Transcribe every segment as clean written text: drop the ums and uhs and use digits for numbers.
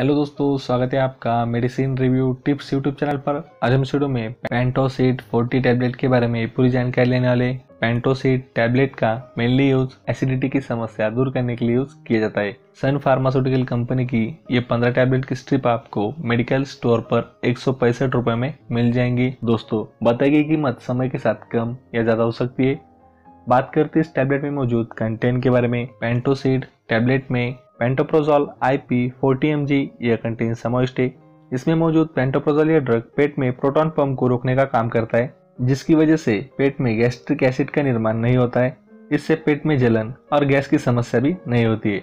Hello दोस्तों, स्वागत है आपका medicine review tips YouTube channel पर। आज हम वीडियो में पेंटोसिड 40 टैबलेट के बारे में पूरी जानकारी लेने वाले। पेंटोसिड टैबलेट का मेनली यूज एसिडिटी की समस्या दूर करने के लिए यूज किया जाता है। सन फार्मास्यूटिकल कंपनी की ये 15 टैबलेट की स्ट्रिप आपको मेडिकल स्टोर पर 165 रुपये में मिल जाएंगी। दोस्तों, बताई गई कीमत समय के साथ कम या ज्यादा हो सकती है। बात करते हैं इस टैबलेट में मौजूद कंटेंट के बारे में। पेंटोसिड टैबलेट में पेंटोप्राजोल IP 40 mg यह कंटेन समाविष्ट है। इसमें मौजूद पेंटोप्राजोल यह ड्रग पेट में प्रोटॉन पंप को रोकने का काम करता है, जिसकी वजह से पेट में गैस्ट्रिक एसिड का निर्माण नहीं होता है। इससे पेट में जलन और गैस की समस्या भी नहीं होती है।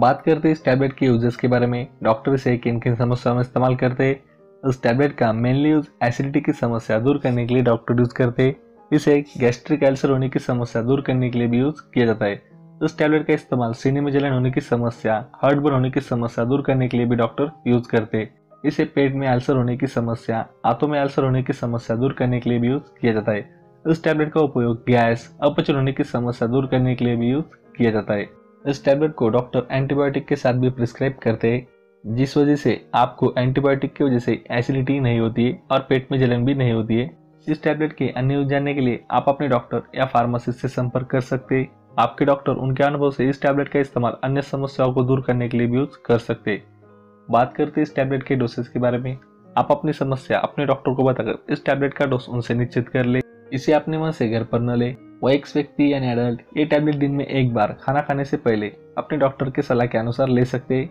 बात करते हैं इस टैबलेट के यूजेस के बारे में। डॉक्टर इसे किन किन समस्याओं में इस्तेमाल करते हैं। इस टैबलेट का मेनली यूज एसिडिटी की समस्या दूर करने के लिए डॉक्टर यूज करते हैं। इसे गैस्ट्रिक अल्सर होने की समस्या दूर करने के लिए भी यूज किया जाता है। इस टैबलेट का इस्तेमाल सीने में जलन होने की समस्या, हार्टबर्न होने की समस्या दूर करने के लिए भी डॉक्टर यूज करते हैं। इसे पेट में अल्सर होने की समस्या, आंतों में अल्सर होने की समस्या दूर करने के लिए भी यूज किया जाता है। इस टैबलेट का उपयोग गैस, अपचन होने की समस्या दूर करने के लिए भी यूज किया जाता है। इस टैबलेट को डॉक्टर एंटीबायोटिक के साथ भी प्रिस्क्राइब करते हैं, जिस वजह से आपको एंटीबायोटिक की वजह से एसिडिटी नहीं होती है और पेट में जलन भी नहीं होती है। इस टैबलेट के अन्य यूज जानने के लिए आप अपने डॉक्टर या फार्मासिस्ट से संपर्क कर सकते हैं। आपके डॉक्टर उनके अनुभव से इस टैबलेट का इस्तेमाल अन्य समस्याओं को दूर करने के लिए भी यूज कर सकते हैं। बात करते हैं इस टैबलेट के डोसेज के बारे में। आप अपनी समस्या अपने डॉक्टर को बताकर इस टैबलेट का डोज उनसे निश्चित कर ले। इसे अपने मन से घर पर न ले। वयस्क व्यक्ति यानी एडल्ट ये टैबलेट दिन में एक बार खाना खाने से पहले अपने डॉक्टर की सलाह के अनुसार ले सकते हैं।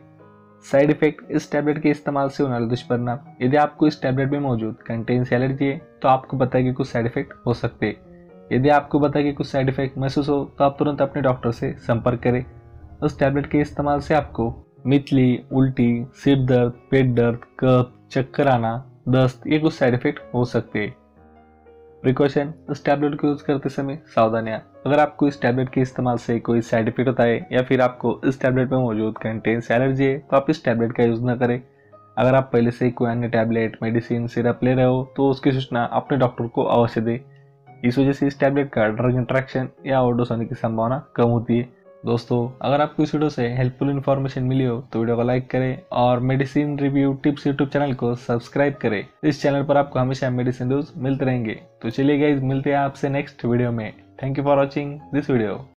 साइड इफेक्ट इस टैबलेट के इस्तेमाल से होने वाले दुष्परिणाम। यदि आपको इस टैबलेट में मौजूद कंटेंट से एलर्जी है तो आपको पता है कि कुछ साइड इफेक्ट हो सकते हैं। यदि आपको पता है कि कुछ साइड इफेक्ट महसूस हो तो आप तुरंत अपने डॉक्टर से संपर्क करें। उस टैबलेट के इस्तेमाल से आपको मितली, उल्टी, सिर दर्द, पेट दर्द, कफ, चक्कर आना, दस्त ये कुछ साइड इफेक्ट हो सकते हैं। प्रिकॉशन इस टैबलेट को यूज करते समय सावधानियाँ। अगर आपको इस टैबलेट के इस्तेमाल से कोई साइड इफेक्ट होता है या फिर आपको इस टैबलेट में मौजूद कंटेंट से एलर्जी है तो आप इस टैबलेट का यूज़ न करें। अगर आप पहले से कोई अन्य टैबलेट, मेडिसिन, सिरप ले रहे हो तो उसकी सूचना अपने डॉक्टर को अवश्य दें। इस वजह से इस टैबलेट का ड्रग इंट्रैक्शन या ओवरडोज होने की संभावना कम होती है। दोस्तों, अगर आपको इस वीडियो से हेल्पफुल इन्फॉर्मेशन मिली हो तो वीडियो को लाइक करें और medicine review tips YouTube channel को सब्सक्राइब करें। इस चैनल पर आपको हमेशा मेडिसिन न्यूज मिलते रहेंगे। तो चलिए गाइस, मिलते हैं आपसे नेक्स्ट वीडियो में। Thank you for watching this video.